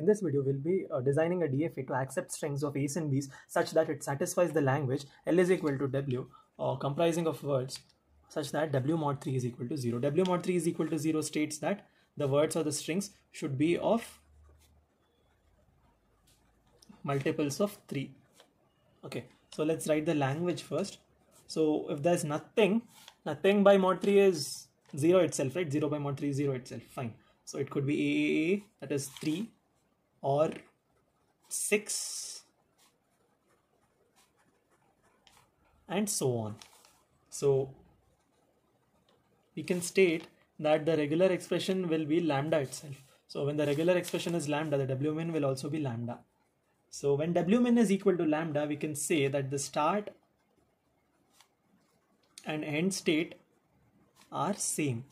In this video, we'll be designing a DFA to accept strings of A's and B's such that it satisfies the language L is equal to W, comprising of words such that W mod 3 is equal to 0. W mod 3 is equal to 0 states that the words or the strings should be of multiples of 3. Okay, so let's write the language first. So if there's nothing by mod 3 is 0 itself, right? 0 by mod 3 is 0 itself, fine. So it could be AAA, that is 3, or 6, and so on. So we can state that the regular expression will be lambda itself. So when the regular expression is lambda, the W min will also be lambda. So when W min is equal to lambda, we can say that the start and end state are same.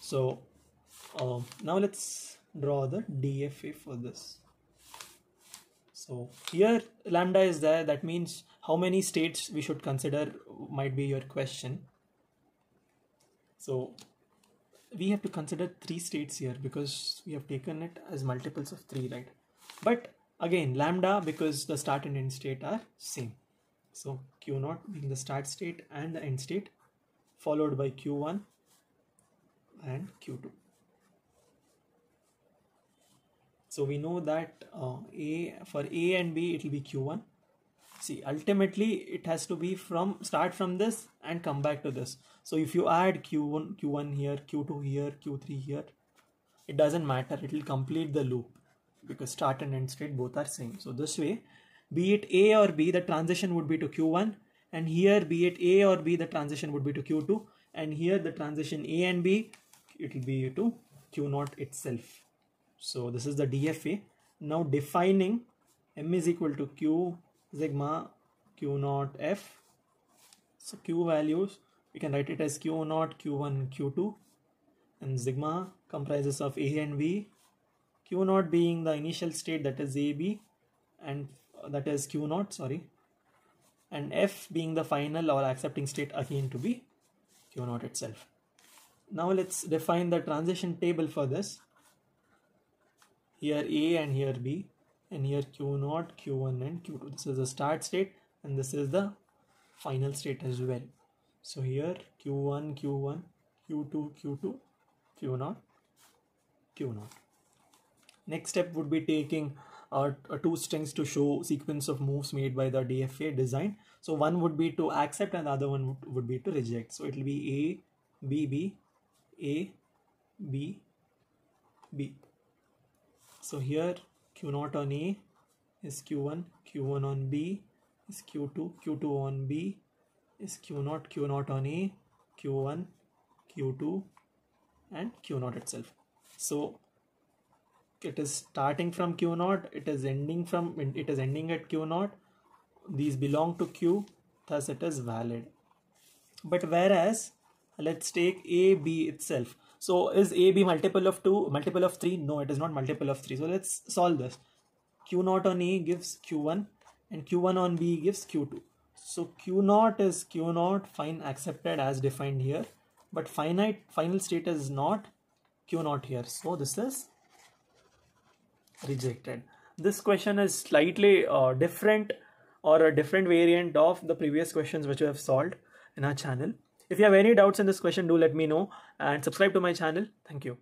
So now let's draw the DFA for this. So here lambda is there, that means how many states we should consider might be your question. So we have to consider 3 states here because we have taken it as multiples of 3, right? But again lambda, because the start and end state are same. So Q0 being the start state and the end state, followed by Q1 and Q2. So we know that for A and B it will be Q1. See, ultimately it has to be start from this and come back to this. So if you add Q1 here, Q2 here, Q3 here, it doesn't matter, it will complete the loop because start and end state both are same. So this way, be it A or B, the transition would be to Q1, and here be it A or B, the transition would be to Q2, and here the transition A and B, it will be to Q0 itself. So this is the DFA. Now defining M is equal to Q sigma Q0 F. So Q values, we can write it as Q0, Q1, Q2, and sigma comprises of A and B. Q0 being the initial state, that is AB, and that is Q0, sorry, and F being the final or accepting state, again to be Q0 itself. Now let's define the transition table for this. Here A and here B, and here Q0, Q1 and Q2. This is the start state and this is the final state as well. So here Q1, Q1, Q2, Q2, Q0, Q0. Next step would be taking two strings to show sequence of moves made by the DFA design. So one would be to accept and the other one would be to reject. So it will be A, B, B, A, B, B. So here Q0 on A is Q1, Q1 on B is Q2, Q2 on B is Q0, Q0 on A, Q1, Q2 and Q0 itself. So it is starting from Q0, it is ending at Q0. These belong to Q, thus it is valid. But whereas let's take AB itself. So is AB multiple of 2, multiple of 3? No, it is not multiple of 3. So let's solve this. Q0 on A gives Q1 and Q1 on B gives Q2. So Q0 is Q0, fine, accepted as defined here, but finite final state is not Q0 here. So this is rejected. This question is slightly different, or a different variant of the previous questions which we have solved in our channel. If you have any doubts in this question, do let me know and subscribe to my channel. Thank you.